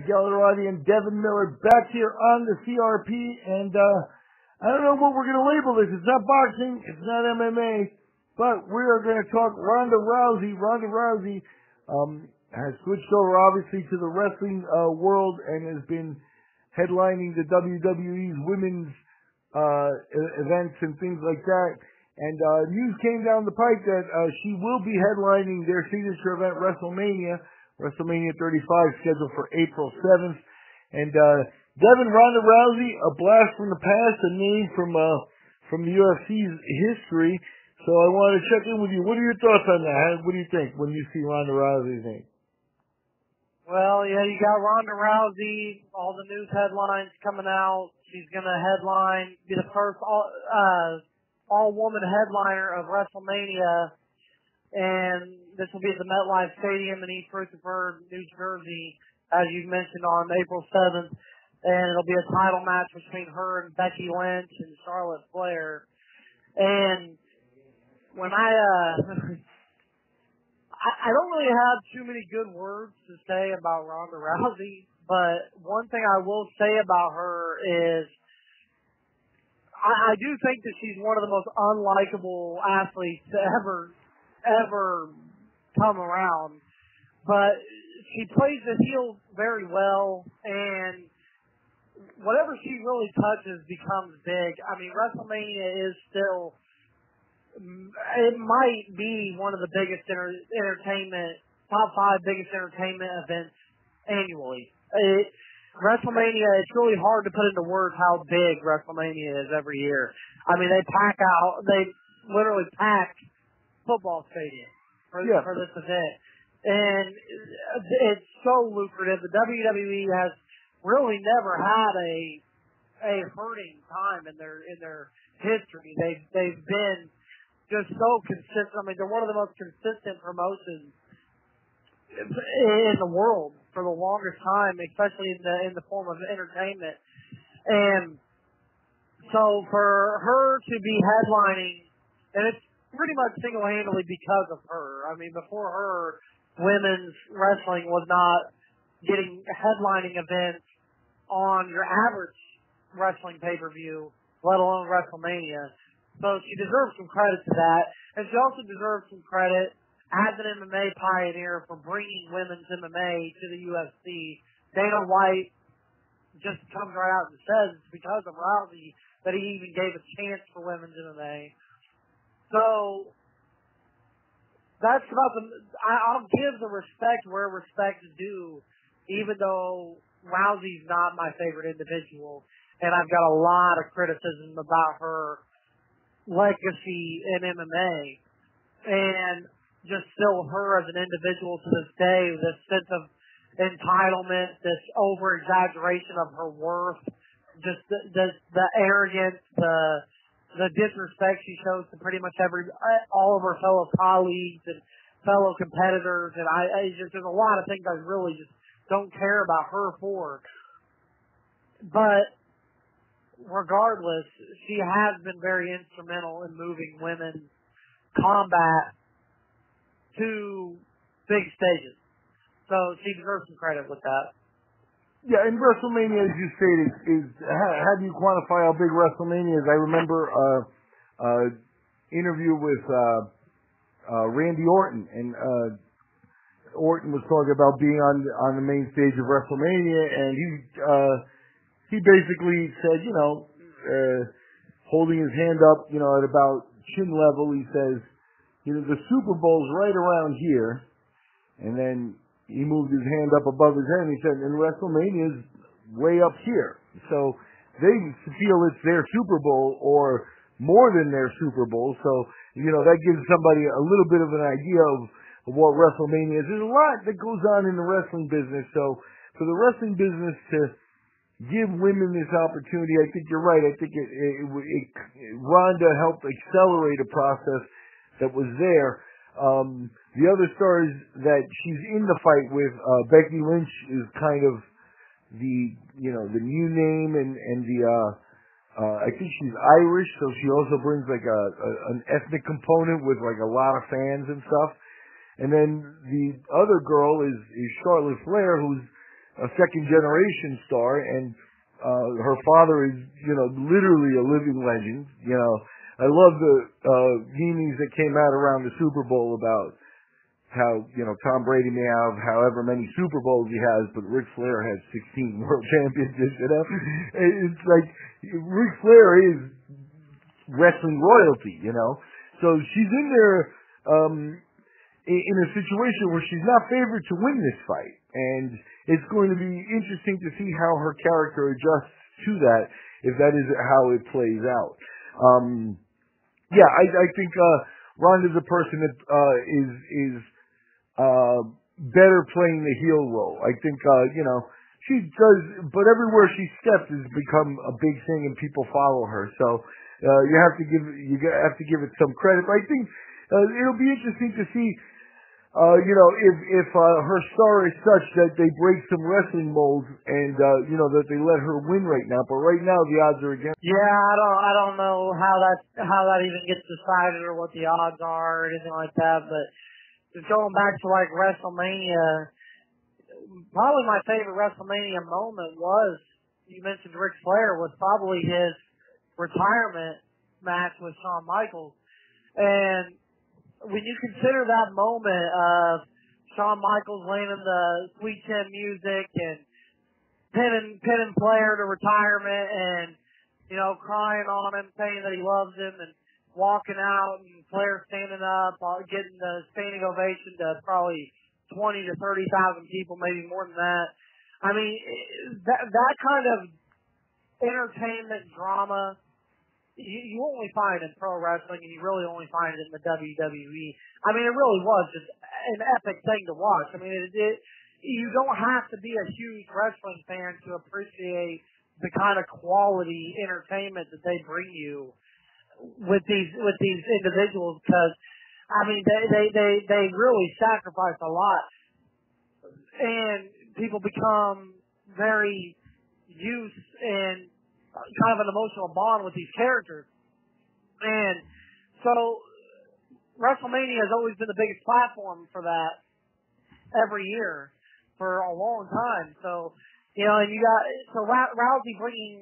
Miguel Iturrate and Devin Miller back here on the CRP, and I don't know what we're going to label this. It's not boxing, it's not MMA, but we are going to talk Ronda Rousey. Ronda Rousey has switched over, obviously, to the wrestling world and has been headlining the WWE's women's events and things like that. And news came down the pipe that she will be headlining their signature event, WrestleMania 35, scheduled for April 7th. And Devin, Ronda Rousey, a blast from the past, a name from the UFC's history. So I want to check in with you. What are your thoughts on that? What do you think when you see Ronda Rousey's name? Well, yeah, you got Ronda Rousey, all the news headlines coming out. She's going to headline, be the first all-woman headliner of WrestleMania, and this will be at the MetLife Stadium in East Rutherford, New Jersey, as you mentioned, on April 7th, and it'll be a title match between her and Becky Lynch and Charlotte Flair. And when I don't really have too many good words to say about Ronda Rousey, but one thing I will say about her is I do think that she's one of the most unlikable athletes to ever come around. But she plays the heel very well, and whatever she really touches becomes big. I mean, WrestleMania is still... it might be one of the biggest top five biggest entertainment events annually. WrestleMania, it's really hard to put into words how big WrestleMania is every year. I mean, they literally pack football stadiums for this event. And it's so lucrative. The WWE has really never had a hurting time in their history. They've been just so consistent. I mean, they're one of the most consistent promotions in the world for the longest time, especially in the form of entertainment. And so for her to be headlining, and it's pretty much single-handedly because of her. I mean, before her, women's wrestling was not getting headlining events on your average wrestling pay-per-view, let alone WrestleMania. So she deserves some credit to that, and she also deserves some credit as an MMA pioneer for bringing women's MMA to the UFC. Dana White just comes right out and says it's because of Rousey that he even gave a chance for women's MMA. So that's about the... I'll give the respect where respect's due, even though Rousey's not my favorite individual, and I've got a lot of criticism about her legacy in MMA, and just still her as an individual to this day, this sense of entitlement, this over-exaggeration of her worth, just the arrogance, the disrespect she shows to pretty much all of her fellow colleagues and fellow competitors, and there's a lot of things I really just don't care about her for. But regardless, she has been very instrumental in moving women's combat to big stages. So she deserves some credit with that. Yeah, and WrestleMania, as you stated, is how do you quantify how big WrestleMania is? I remember an interview with Randy Orton, and Orton was talking about being on the main stage of WrestleMania, and he basically said, holding his hand up, at about chin level, he says, the Super Bowl's right around here. And then he moved his hand up above his head and he said, and WrestleMania's way up here. So they feel it's their Super Bowl or more than their Super Bowl. So, that gives somebody a little bit of an idea of what WrestleMania is. There's a lot that goes on in the wrestling business. So for the wrestling business to give women this opportunity, I think you're right. I think Ronda helped accelerate a process that was there. The other stars that she's in the fight with, Becky Lynch is kind of the new name, and I think she's Irish, so she also brings like an ethnic component with like a lot of fans and stuff. And then the other girl is Charlotte Flair, who's a second generation star, and her father is, you know, literally a living legend. You know, I love the memes that came out around the Super Bowl about how, you know, Tom Brady may have however many Super Bowls he has, but Ric Flair has 16 world championships, you know? It's like, Ric Flair is wrestling royalty, you know? So she's in there, in a situation where she's not favored to win this fight. And it's going to be interesting to see how her character adjusts to that, if that is how it plays out. Yeah, I think, Ronda's a person that, is better playing the heel role. I think, you know, she does, but everywhere she steps has become a big thing and people follow her. So, you have to give it some credit. But I think, it'll be interesting to see, you know, if her star is such that they break some wrestling molds and, you know, that they let her win right now. But right now the odds are against her. Yeah, I don't know how that even gets decided or what the odds are or anything like that. But just going back to like WrestleMania, probably my favorite WrestleMania moment was, you mentioned Ric Flair, was probably his retirement match with Shawn Michaels. And when you consider that moment of Shawn Michaels laying in the Sweet Chin music and pinning Flair to retirement and, you know, crying on him, saying that he loves him and walking out, and Flair standing up, getting the standing ovation to probably 20 to 30,000 people, maybe more than that. I mean, that kind of entertainment drama, you only find it in pro wrestling, and you really only find it in the WWE. I mean, it really was just an epic thing to watch. I mean, you don't have to be a huge wrestling fan to appreciate the kind of quality entertainment that they bring you with these individuals. Because, I mean, they really sacrifice a lot, and people become very used and kind of an emotional bond with these characters. And so WrestleMania has always been the biggest platform for that every year for a long time. So, you know, and you got, so Rousey bringing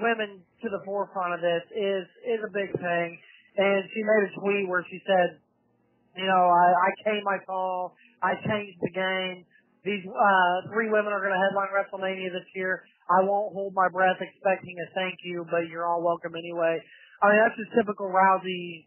women to the forefront of this is a big thing. And she made a tweet where she said, you know, I came, I saw, I changed the game. These three women are going to headline WrestleMania this year. I won't hold my breath expecting a thank you, but you're all welcome anyway. I mean, that's just typical Rousey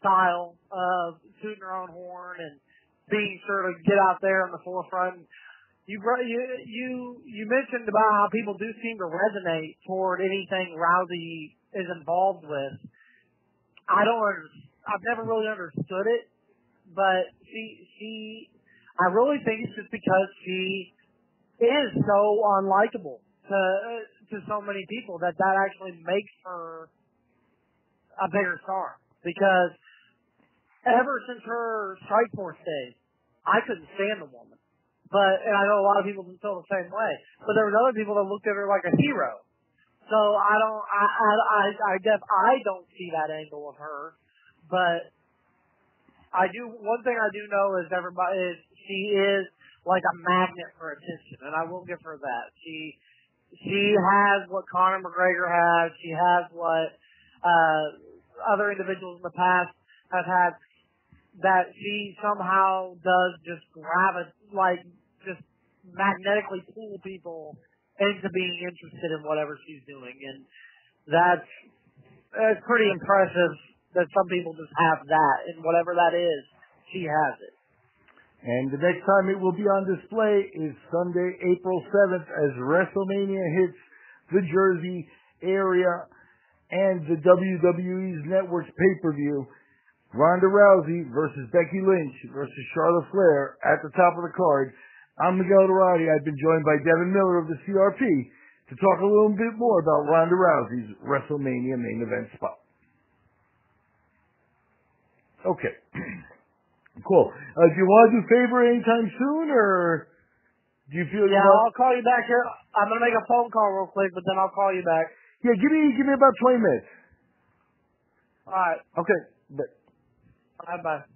style of tooting her own horn and being sure to get out there on the forefront. You mentioned about how people do seem to resonate toward anything Rousey is involved with. I've never really understood it, but she. I really think it's just because she is so unlikable to so many people that actually makes her a bigger star. Because ever since her Strike Force days, I couldn't stand the woman. And I know a lot of people feel the same way. But there was other people that looked at her like a hero. So I don't see that angle of her, but I do. One thing I do know is she is like a magnet for attention, and I will give her that. She has what Conor McGregor has. She has what other individuals in the past have had. That she somehow does just just magnetically pull people into being interested in whatever she's doing, and that's pretty impressive. That some people just have that, and whatever that is, she has it. And the next time it will be on display is Sunday, April 7th, as WrestleMania hits the Jersey area and the WWE's Network's pay-per-view. Ronda Rousey versus Becky Lynch versus Charlotte Flair at the top of the card. I'm Miguel Iturrate. I've been joined by Devin Miller of the CRP to talk a little bit more about Ronda Rousey's WrestleMania main event spot. Okay, cool. Do you want to do a favor anytime soon, or do you feel? Yeah, I'll call you back here. I'm gonna make a phone call real quick, but then I'll call you back. Yeah, give me about 20 minutes. All right. Okay. Bye. Bye.